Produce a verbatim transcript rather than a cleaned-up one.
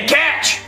man, catch!